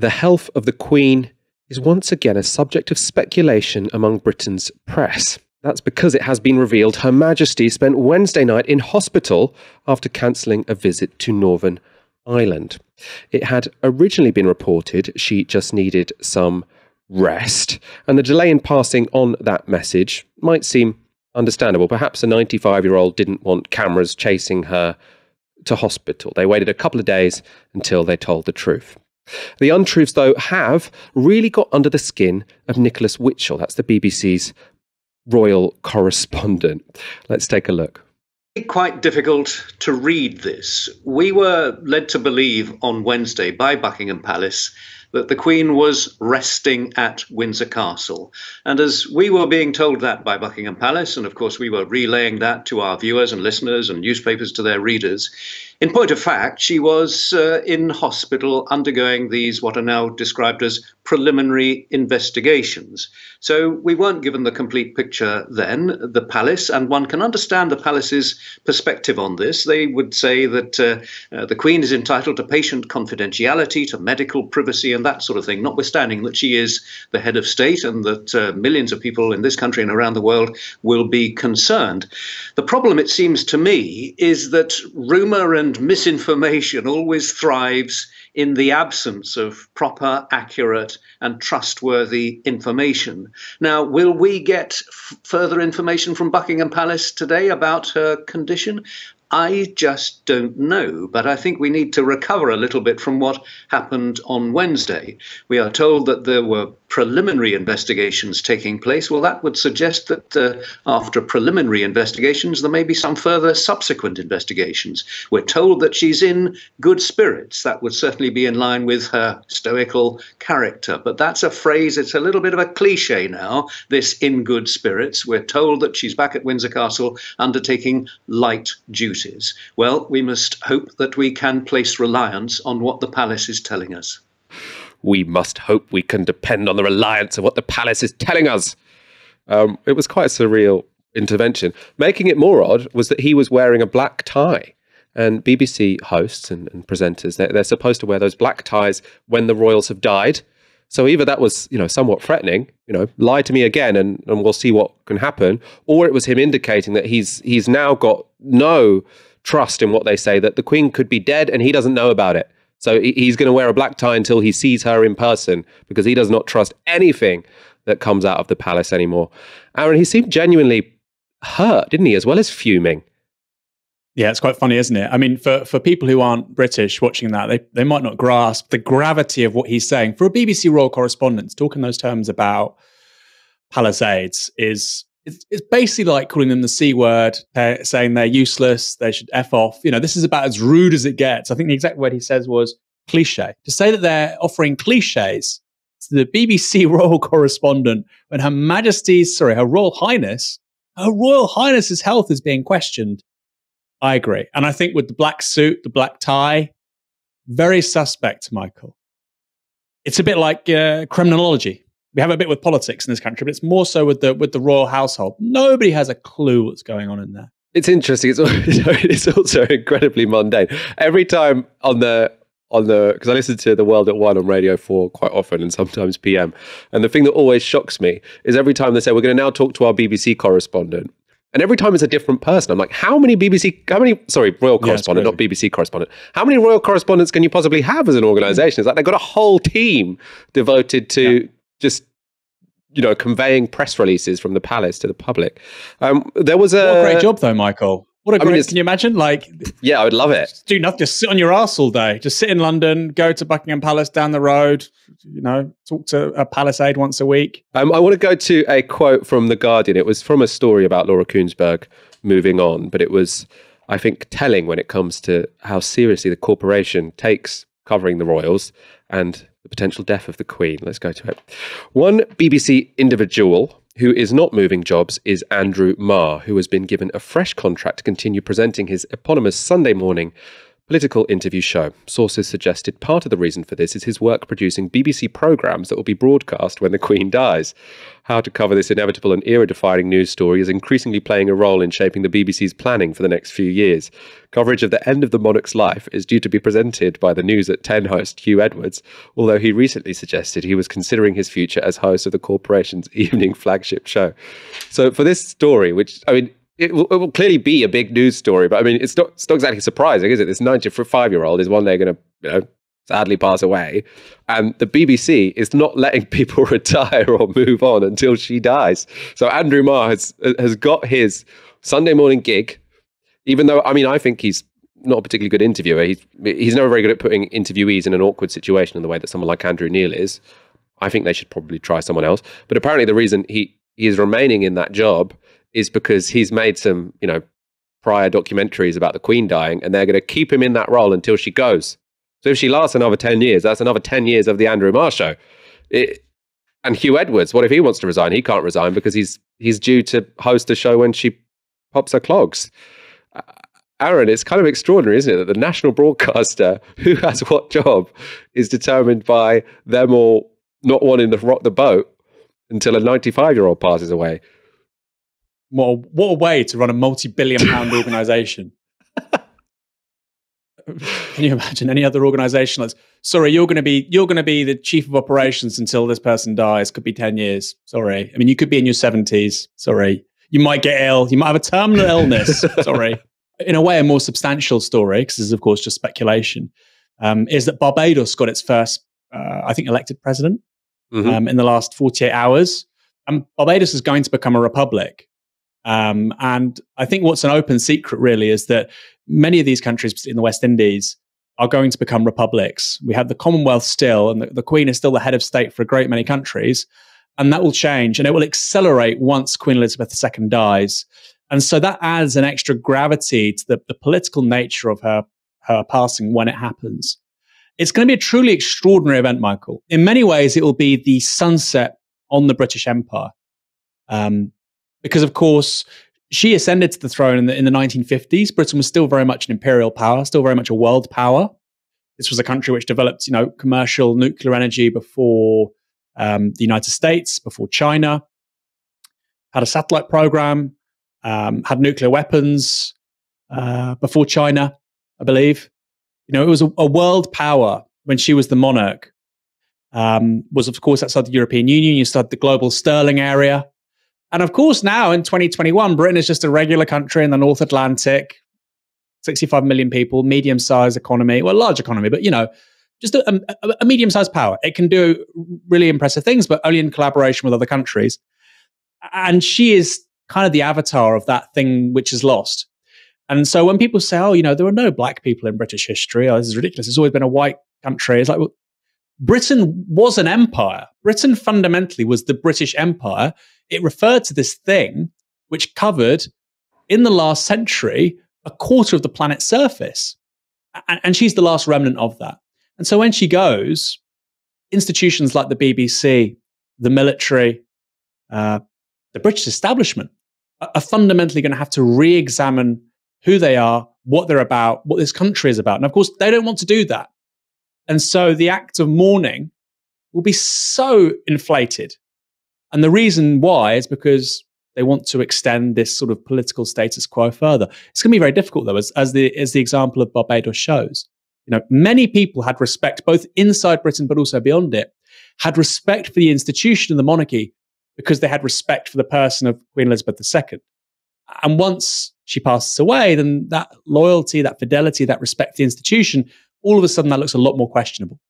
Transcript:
The health of the Queen is once again a subject of speculation among Britain's press. That's because it has been revealed Her Majesty spent Wednesday night in hospital after cancelling a visit to Northern Ireland. It had originally been reported she just needed some rest, and the delay in passing on that message might seem understandable. Perhaps a 95-year-old didn't want cameras chasing her to hospital. They waited a couple of days until they told the truth. The untruths, though, have really got under the skin of Nicholas Witchell. That's the BBC's royal correspondent. Let's take a look. It's quite difficult to read this. We were led to believe on Wednesday by Buckingham Palace that the Queen was resting at Windsor Castle. And as we were being told that by Buckingham Palace, and of course we were relaying that to our viewers and listeners and newspapers to their readers, in point of fact, she was in hospital undergoing these what are now described as preliminary investigations. So we weren't given the complete picture then. The Palace, and one can understand the Palace's perspective on this, they would say that the Queen is entitled to patient confidentiality, to medical privacy and that sort of thing, notwithstanding that she is the head of state and that millions of people in this country and around the world will be concerned. The problem, it seems to me, is that rumour and misinformation always thrives in the absence of proper, accurate and trustworthy information. Now, will we get further information from Buckingham Palace today about her condition? I just don't know, but I think we need to recover a little bit from what happened on Wednesday. We are told that there were preliminary investigations taking place. Well, that would suggest that after preliminary investigations, there may be some further subsequent investigations. We're told that she's in good spirits. That would certainly be in line with her stoical character. But that's a phrase, it's a little bit of a cliche now, this in good spirits. We're told that she's back at Windsor Castle undertaking light duty. Well, we must hope that we can place reliance on what the Palace is telling us. We must hope we can depend on the reliance of what the Palace is telling us. It was quite a surreal intervention. Making it more odd was that he was wearing a black tie. And BBC hosts and presenters, they're supposed to wear those black ties when the royals have died. So either that was, somewhat threatening, lie to me again and we'll see what can happen, or it was him indicating that he's now got no trust in what they say, that the Queen could be dead and he doesn't know about it. So he's going to wear a black tie until he sees her in person because he does not trust anything that comes out of the Palace anymore. Aaron, he seemed genuinely hurt, didn't he, as well as fuming? Yeah, it's quite funny, isn't it? I mean, for people who aren't British watching that, they might not grasp the gravity of what he's saying. For a BBC royal correspondent, talking those terms about palisades is, it's basically like calling them the C word, saying they're useless, they should F off. This is about as rude as it gets. I think the exact word he says was cliche. To say that they're offering cliches to the BBC royal correspondent when Her Majesty's, sorry, Her Royal Highness's health is being questioned. I agree. And I think with the black suit, the black tie, very suspect, Michael. It's a bit like criminology. We have a bit with politics in this country, but it's more so with the royal household. Nobody has a clue what's going on in there. It's interesting. It's also incredibly mundane. Every time because I listen to The World at One on Radio 4 quite often and sometimes PM. And the thing that always shocks me is every time they say, we're going to now talk to our BBC correspondent. And every time it's a different person. I'm like, how many royal correspondents can you possibly have as an organization? It's like they've got a whole team devoted to just, conveying press releases from the Palace to the public. What a great job though, Michael. Can you imagine? Yeah, I would love it. Just do nothing, just sit on your arse all day. Just sit in London, go to Buckingham Palace down the road, talk to a palisade once a week. I want to go to a quote from The Guardian. It was from a story about Laura Kuenssberg moving on, but it was, I think, telling when it comes to how seriously the corporation takes covering the royals and the potential death of the Queen. Let's go to it. One BBC individual who is not moving jobs is Andrew Marr, who has been given a fresh contract to continue presenting his eponymous Sunday morning Political interview show. Sources suggested part of the reason for this is his work producing BBC programmes that will be broadcast when the Queen dies. How to cover this inevitable and era-defining news story is increasingly playing a role in shaping the BBC's planning for the next few years. Coverage of the end of the monarch's life is due to be presented by the News at 10 host Hugh Edwards, although he recently suggested he was considering his future as host of the corporation's evening flagship show. So for this story, which, I mean, it will clearly be a big news story, but I mean, it's not exactly surprising, is it? This 95-year-old is one day going to, you know, sadly pass away. And the BBC is not letting people retire or move on until she dies. So Andrew Marr has got his Sunday morning gig, even though, I mean, I think he's not a particularly good interviewer. He's never very good at putting interviewees in an awkward situation in the way that someone like Andrew Neil is. I think they should probably try someone else. But apparently the reason he is remaining in that job is because he's made some, you know, prior documentaries about the Queen dying, and they're going to keep him in that role until she goes. So if she lasts another 10 years, that's another 10 years of the Andrew Marr show. And Hugh Edwards, what if he wants to resign? He can't resign because he's due to host a show when she pops her clogs. Aaron, it's kind of extraordinary, isn't it, that the national broadcaster, who has what job, is determined by them all not wanting to rock the boat until a 95-year-old passes away. What a way to run a multi-billion-pound organisation. Can you imagine any other organisation that's, sorry, you're going to be the chief of operations until this person dies? Could be 10 years. Sorry, I mean, you could be in your 70s. Sorry, you might get ill. You might have a terminal illness. Sorry. In a way, a more substantial story, because this is of course just speculation, is that Barbados got its first, I think, elected president in the last 48 hours. And Barbados is going to become a republic. And I think what's an open secret really is that many of these countries in the West Indies are going to become republics. We have the Commonwealth still, and the Queen is still the head of state for a great many countries, and that will change, and it will accelerate once Queen Elizabeth II dies. And so that adds an extra gravity to the political nature of her passing when it happens. It's going to be a truly extraordinary event, Michael. In many ways, it will be the sunset on the British Empire. Because, of course, she ascended to the throne in the 1950s. Britain was still very much an imperial power, still very much a world power. This was a country which developed, you know, commercial nuclear energy before the United States, before China, had a satellite program, had nuclear weapons before China, I believe. You know, it was a world power when she was the monarch. Was, of course, outside the European Union. You started the global sterling area. And of course, now in 2021, Britain is just a regular country in the North Atlantic, 65 million people, medium-sized economy, well, large economy, but, you know, just a medium-sized power. It can do really impressive things, but only in collaboration with other countries. And she is kind of the avatar of that thing which is lost. And so when people say, oh, you know, there were no black people in British history, oh, this is ridiculous, it's always been a white country. It's like, well, Britain was an empire. Britain fundamentally was the British Empire. It referred to this thing which covered, in the last century, a quarter of the planet's surface. And she's the last remnant of that. And so when she goes, institutions like the BBC, the military, the British establishment are fundamentally going to have to re-examine who they are, what they're about, what this country is about. And of course, they don't want to do that. And so the act of mourning will be so inflated. And the reason why is because they want to extend this sort of political status quo further. It's going to be very difficult, though, as the example of Barbados shows. You know, many people had respect, both inside Britain but also beyond it, had respect for the institution of the monarchy because they had respect for the person of Queen Elizabeth II. And once she passes away, then that loyalty, that fidelity, that respect for the institution, all of a sudden that looks a lot more questionable.